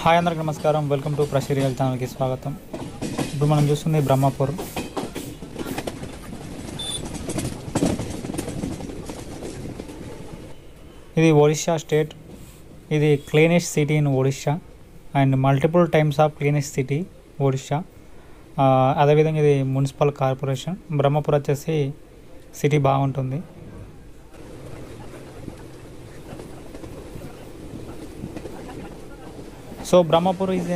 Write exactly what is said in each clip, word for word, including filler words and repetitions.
हाय अंदरिकी नमस्कारम welcome to प्रशी real channel की स्वागतम। इप्पुडु मनं चूस्तुंदी ब्रह्मपूर। इदी ओडिशा स्टेट। इदी cleanest city in Odisha and multiple times of cleanest city Odisha. अदे विधंगा इदी मुनिसिपल कॉर्पोरेशन। ब्रह्मपूर वच्चेसी सिटी बागुंटुंदी। सो ब्रह्मपूर इज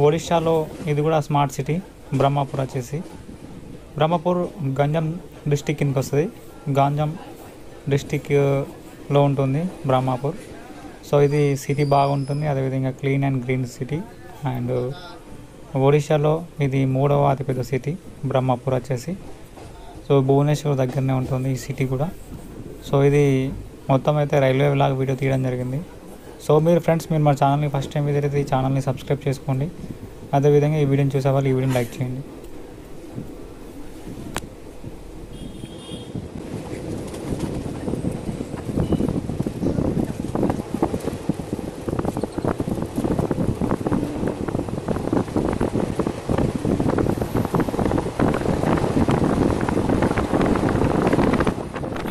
ओडिशा इध स्मार्ट सिटी। ब्रह्मपूर वे ब्रह्मपूर गंजम डिस्ट्रिक्ट किंदकी गंजम डिस्ट्रिक्ट ब्रह्मपूर। सो इधी सिटी बागुंटुंदी। अदे विधंगा clean and green city and Odisha इधी मूडव अतिपेद्द सिटी ब्रह्मपूर वे। सो भुवनेश्वर दग्गरने उंटुंदी ई सिटी कूडा। सो इधी मोत्तम अयिते रैल्वे व्लाग वीडियो तीयडम जरिगिंदी। सो मेरे फ्रेंड्स मैं चैनल फस्ट टाइम इधर चैनल सब्सक्राइब चेसुकोंडी। अदे विधंगा वीडियो चूसे वाळ्ळु वीडियो लाइक चेयंडी।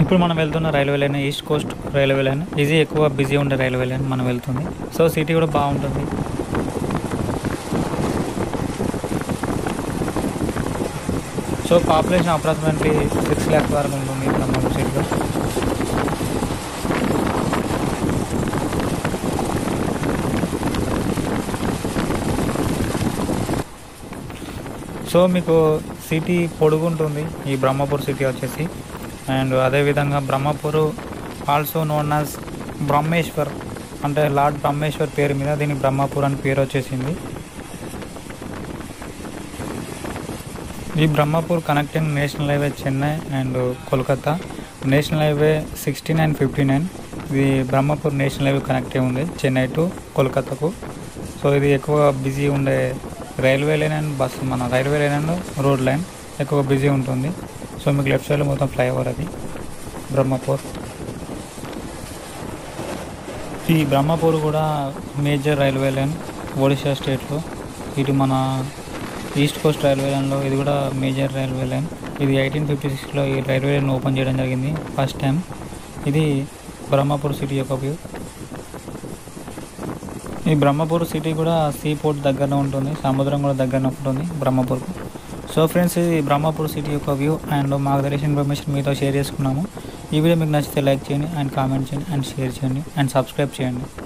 ఇప్పుడు మనం వెళ్తున్న railway line east Coast railway line. ఇది ఎక్కువ బిజీ ఉండే రైల్వే లైన్ మనం వెళ్తుంది. సో సిటీ కూడా బాగుంటుంది. సో పాపులేషన్ అప్రాక్సిమేట్లీ సిక్స్ లక్షల వరకు ఉంటుంది బ్రహ్మపూర్ సిటీలో. సో మీకు సిటీ పొడుగుంటుంది ఈ బ్రహ్మపూర్ సిటీ వచ్చేసి. అండ్ అదే విధంగా Brahmapur also known as Brahmeshwar అంటే లార్డ్ బ్రహ్మేశ్వర్ పేరు మీద దీని బ్రహ్మపూర్ అని పేరు వచ్చేసింది. ఈ Brahmapur connecting national highway Chennai and Kolkata. National highway sixty nine fifty nine ఇది బ్రహ్మపూర్ నేషనల్ హైవే కనెక్ట్ అయి ఉంది చెన్నై టు కోల్కతాకు. సో ఇది ఎక్కువ బిజీ ఉండే రైల్వే లైన్ అండ్ బస్సు మన railway line and road line ఎక్కువ బిజీ ఉంటుంది. సో మీకు లెఫ్ట్ సైడ్లో మొత్తం ఫ్లైఓవర్ అది బ్రహ్మపూర్. ఈ బ్రహ్మపూర్ కూడా మేజర్ రైల్వే లైన్ ఒడిశా స్టేట్లో. ఇటు మన ఈస్ట్ కోస్ట్ రైల్వే లైన్లో ఇది కూడా మేజర్ రైల్వే లైన్. ఇది ఎయిటీన్ ఫిఫ్టీ సిక్స్లో ఈ రైల్వే లైన్ ఓపెన్ చేయడం జరిగింది ఫస్ట్ టైం. ఇది బ్రహ్మపూర్ సిటీ యొక్క వ్యూ. ఈ బ్రహ్మపూర్ సిటీ కూడా సీ పోర్ట్ దగ్గరనే ఉంటుంది. సముద్రం కూడా దగ్గరనే ఉంటుంది బ్రహ్మపూర్కు. సో ఫ్రెండ్స్ ఇది బ్రహ్మపూర్ సిటీ యొక్క వ్యూ అండ్ మాకు తెలిసిన ఇన్ఫర్మేషన్ మీతో షేర్ చేసుకున్నాము. ఈ వీడియో మీకు నచ్చితే లైక్ చేయండి అండ్ కామెంట్ చేయండి అండ్ షేర్ చేయండి అండ్ సబ్స్క్రైబ్ చేయండి.